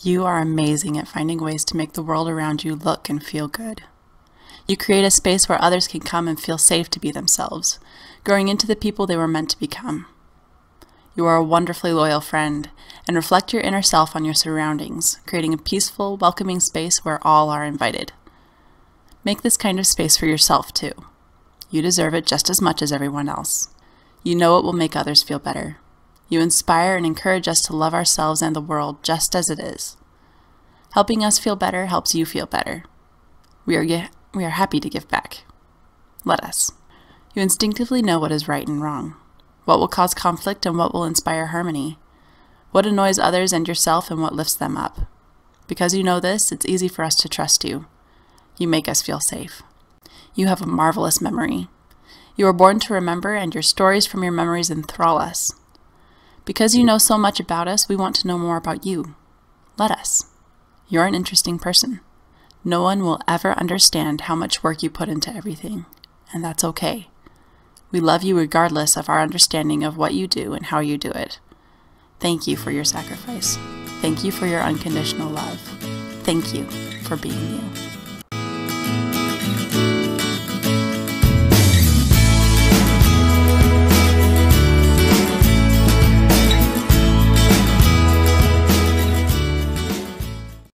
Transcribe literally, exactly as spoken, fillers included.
You are amazing at finding ways to make the world around you look and feel good. You create a space where others can come and feel safe to be themselves, growing into the people they were meant to become. You are a wonderfully loyal friend, and reflect your inner self on your surroundings, creating a peaceful, welcoming space where all are invited. Make this kind of space for yourself, too. You deserve it just as much as everyone else. You know it will make others feel better. You inspire and encourage us to love ourselves and the world just as it is. Helping us feel better helps you feel better. We are, we are happy to give back. Let us. You instinctively know what is right and wrong, what will cause conflict and what will inspire harmony, what annoys others and yourself and what lifts them up. Because you know this, it's easy for us to trust you. You make us feel safe. You have a marvelous memory. You were born to remember, and your stories from your memories enthrall us. Because you know so much about us, we want to know more about you. Let us. You're an interesting person. No one will ever understand how much work you put into everything, and that's okay. We love you regardless of our understanding of what you do and how you do it. Thank you for your sacrifice. Thank you for your unconditional love. Thank you for being you.